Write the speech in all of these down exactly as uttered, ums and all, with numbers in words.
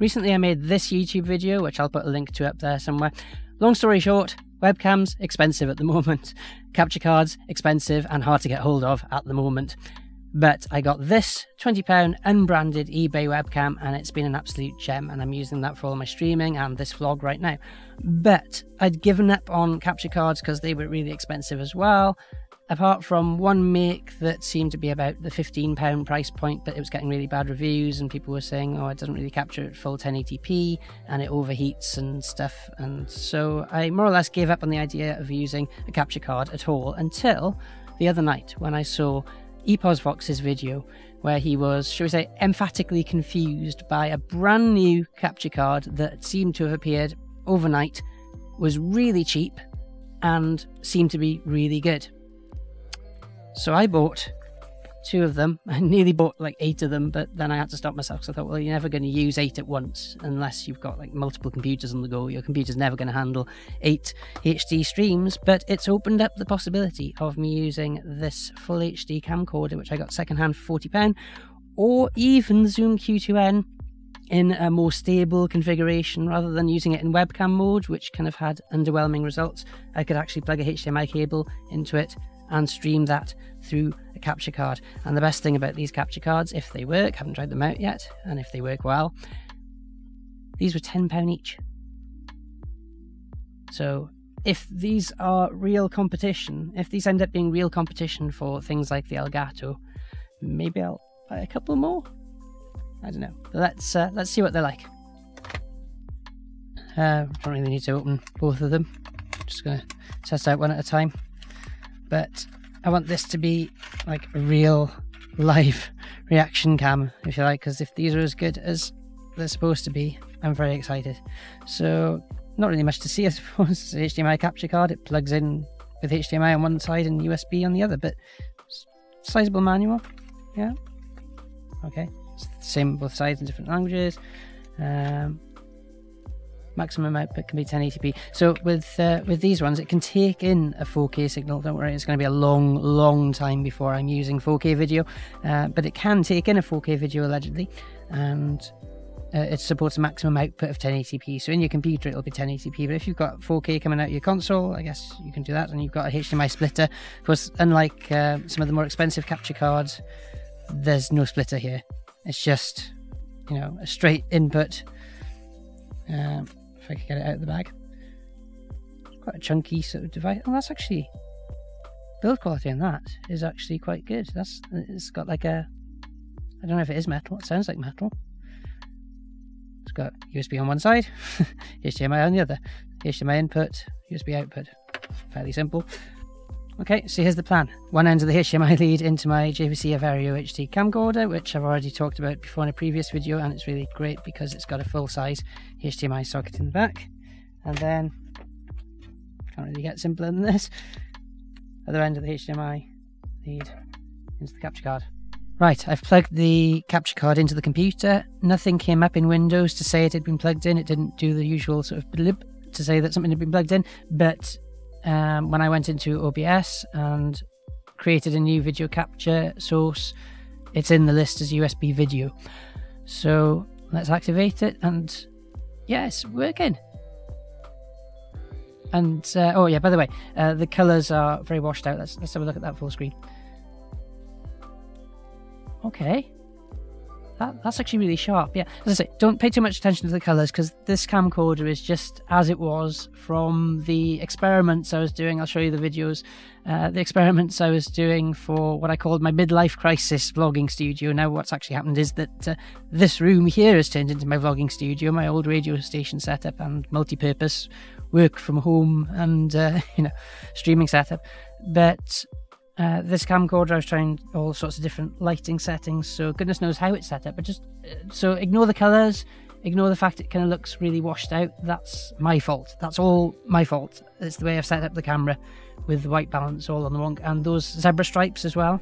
Recently I made this YouTube video, which I'll put a link to up there somewhere. Long story short, webcams, expensive at the moment. Capture cards, expensive and hard to get hold of at the moment. But I got this twenty pound unbranded eBay webcam and it's been an absolute gem, and I'm using that for all my streaming and this vlog right now. But I'd given up on capture cards because they were really expensive as well, apart from one make that seemed to be about the fifteen pound price point, but it was getting really bad reviews and people were saying, oh, it doesn't really capture at full ten eighty p and it overheats and stuff. And so I more or less gave up on the idea of using a capture card at all until the other night when I saw EposVox's video where he was, shall we say, emphatically confused by a brand new capture card that seemed to have appeared overnight, was really cheap and seemed to be really good. So I bought two of them. I nearly bought like eight of them, but then I had to stop myself because I thought, well, you're never going to use eight at once unless you've got like multiple computers on the go. Your computer's never going to handle eight H D streams, but it's opened up the possibility of me using this full H D camcorder, which I got secondhand for forty pounds, or even the Zoom Q two N in a more stable configuration rather than using it in webcam mode, which kind of had underwhelming results. I could actually plug a H D M I cable into it and stream that through a capture card. And the best thing about these capture cards, if they work, haven't tried them out yet, and if they work well, these were ten pounds each. So if these are real competition, if these end up being real competition for things like the Elgato, maybe I'll buy a couple more? I don't know. But let's, uh, let's see what they're like. Uh, don't really need to open both of them. Just gonna test out one at a time. But I want this to be like a real live reaction cam, if you like, because if these are as good as they're supposed to be, I'm very excited. So not really much to see, I suppose. It's an H D M I capture card. It plugs in with H D M I on one side and U S B on the other, but sizable manual. Yeah. Okay. It's the same on both sides in different languages. Um, Maximum output can be ten eighty p. So with uh, with these ones, it can take in a four K signal. Don't worry, it's going to be a long, long time before I'm using four K video. Uh, but it can take in a four K video, allegedly. And uh, it supports a maximum output of ten eighty p. So in your computer, it'll be ten eighty p. But if you've got four K coming out of your console, I guess you can do that. And you've got a H D M I splitter. Of course, unlike uh, some of the more expensive capture cards, there's no splitter here. It's just, you know, a straight input. Um, if I could get it out of the bag. Quite a chunky sort of device. Oh, that's actually, build quality on that is actually quite good. That's, it's got like a, I don't know if it is metal, it sounds like metal. It's got U S B on one side, H D M I on the other, H D M I input, U S B output. Fairly simple. Okay, so here's the plan. One end of the H D M I lead into my J V C Averio H D camcorder, which I've already talked about before in a previous video, and it's really great because it's got a full-size H D M I socket in the back. And then, can't really get simpler than this, other end of the H D M I lead into the capture card. Right, I've plugged the capture card into the computer. Nothing came up in Windows to say it had been plugged in. It didn't do the usual sort of blip to say that something had been plugged in, but Um, when I went into O B S and created a new video capture source, it's in the list as U S B video. So let's activate it, and yeah, it's working. And uh, oh yeah, by the way, uh, the colours are very washed out. Let's let's have a look at that full screen. Okay. That, that's actually really sharp, yeah. As I say, don't pay too much attention to the colours because this camcorder is just as it was from the experiments I was doing. I'll show you the videos. Uh, the experiments I was doing for what I called my midlife crisis vlogging studio. Now what's actually happened is that uh, this room here has turned into my vlogging studio, my old radio station setup and multi-purpose work from home and uh, you know, streaming setup. But Uh, this camcorder, I was trying all sorts of different lighting settings, so goodness knows how it's set up. But just so ignore the colours, ignore the fact it kind of looks really washed out. That's my fault. That's all my fault. It's the way I've set up the camera with the white balance all on the wrong, and those zebra stripes as well.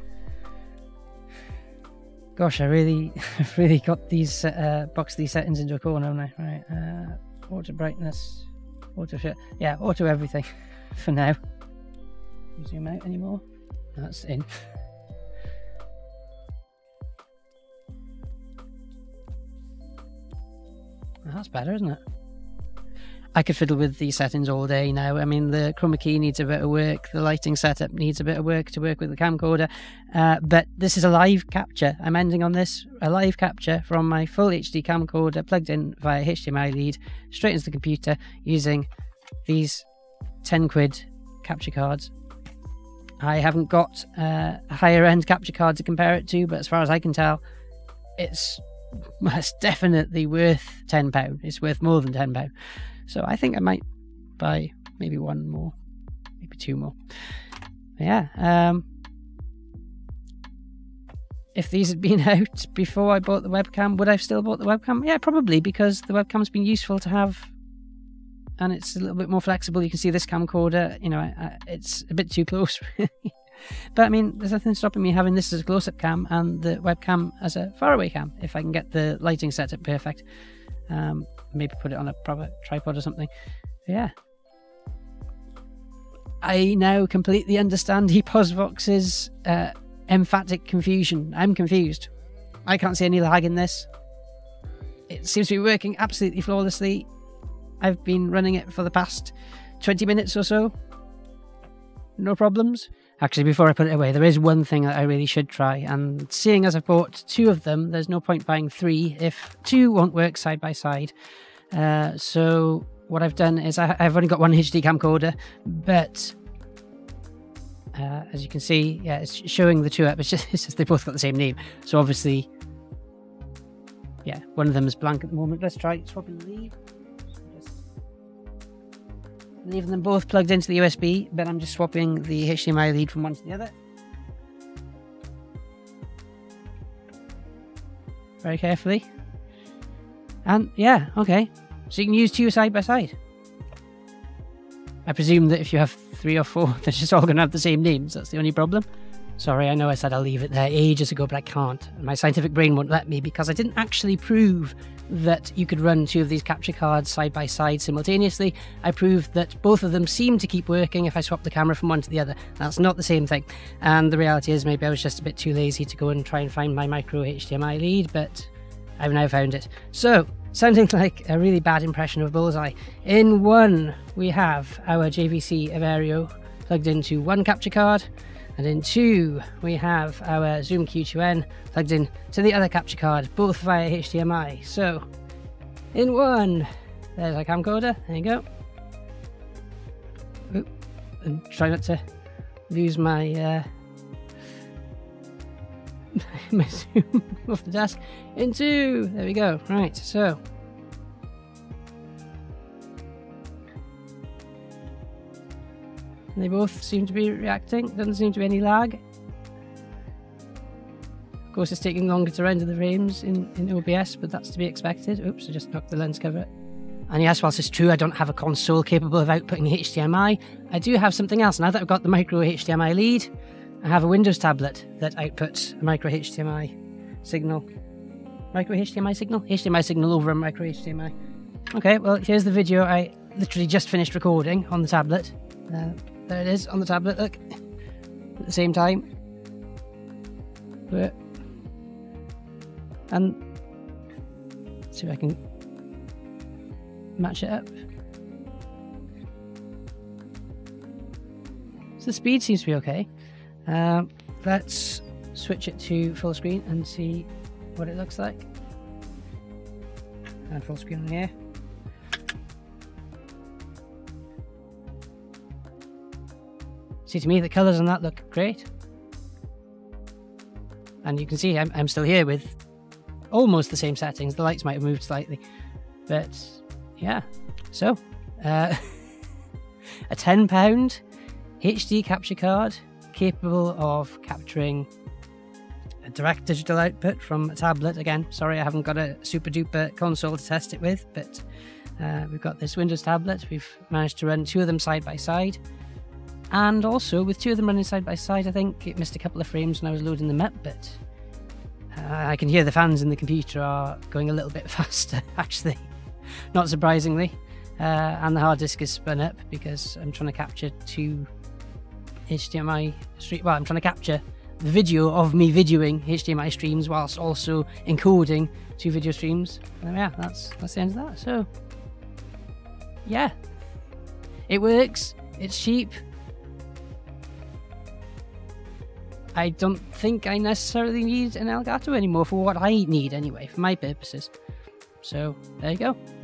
Gosh, I really, really got these uh, box these settings into a corner, haven't I? Right, uh, auto brightness, auto shit, yeah, auto everything for now. Can you zoom out anymore? That's in. That's better, isn't it? I could fiddle with these settings all day now. I mean, the chroma key needs a bit of work. The lighting setup needs a bit of work to work with the camcorder. Uh, but this is a live capture. I'm ending on this, a live capture from my full H D camcorder plugged in via H D M I lead straight into the computer using these ten quid capture cards. I haven't got uh, a higher end capture card to compare it to, but as far as I can tell, it's, it's definitely worth ten pounds. It's worth more than ten pounds. So I think I might buy maybe one more, maybe two more. Yeah. Um, if these had been out before I bought the webcam, would I have still bought the webcam? Yeah, probably, because the webcam's been useful to have, and it's a little bit more flexible. You can see this camcorder, you know, I, I, it's a bit too close. But I mean, there's nothing stopping me having this as a close-up cam and the webcam as a faraway cam if I can get the lighting setup perfect. Um, maybe put it on a proper tripod or something. Yeah. I now completely understand EposVox's uh, emphatic confusion. I'm confused. I can't see any lag in this. It seems to be working absolutely flawlessly. I've been running it for the past twenty minutes or so. No problems. Actually, before I put it away, there is one thing that I really should try, and seeing as I've bought two of them, there's no point buying three if two won't work side by side. Uh, so what I've done is I, I've only got one H D camcorder, but uh, as you can see, yeah, it's showing the two up. It's just, it's just they both got the same name. So obviously, yeah, one of them is blank at the moment. Let's try swapping the lead. Leaving them both plugged into the U S B, but I'm just swapping the H D M I lead from one to the other. Very carefully. And yeah, okay. So you can use two side by side. I presume that if you have three or four, they're just all going to have the same names. That's the only problem. Sorry, I know I said I'll leave it there ages ago, but I can't. My scientific brain won't let me, because I didn't actually prove that you could run two of these capture cards side by side simultaneously. I proved that both of them seem to keep working if I swap the camera from one to the other. That's not the same thing. And the reality is maybe I was just a bit too lazy to go and try and find my micro H D M I lead, but I've now found it. So, sounding like a really bad impression of Bullseye, in one we have our J V C Averio plugged into one capture card, and in two, we have our Zoom Q two N plugged in to the other capture card, both via H D M I. So, in one, there's our camcorder. There you go. Oop, and try not to lose my, uh, my Zoom off the desk. In two, there we go. Right, so. They both seem to be reacting. Doesn't seem to be any lag. Of course, it's taking longer to render the frames in, in O B S, but that's to be expected. Oops, I just knocked the lens cover. And yes, whilst it's true I don't have a console capable of outputting H D M I, I do have something else. Now that I've got the micro H D M I lead, I have a Windows tablet that outputs a micro H D M I signal. Micro H D M I signal? H D M I signal over a micro H D M I. Okay, well, here's the video I literally just finished recording on the tablet. Uh, There it is on the tablet, look, at the same time. And see if I can match it up. So the speed seems to be okay. Um, let's switch it to full screen and see what it looks like. And full screen on here. See, to me, the colours on that look great. And you can see I'm, I'm still here with almost the same settings. The lights might have moved slightly. But, yeah. So, uh, a ten pound H D capture card capable of capturing a direct digital output from a tablet. Again, sorry I haven't got a super duper console to test it with, but uh, we've got this Windows tablet. We've managed to run two of them side by side. And also, with two of them running side by side, I think it missed a couple of frames when I was loading them up, but uh, I can hear the fans in the computer are going a little bit faster, actually, not surprisingly. Uh, and the hard disk is spun up because I'm trying to capture two H D M I streams. Well, I'm trying to capture the video of me videoing H D M I streams whilst also encoding two video streams. And yeah, that's that's the end of that. So yeah, it works. It's cheap. I don't think I necessarily need an Elgato anymore for what I need anyway, for my purposes. So there you go.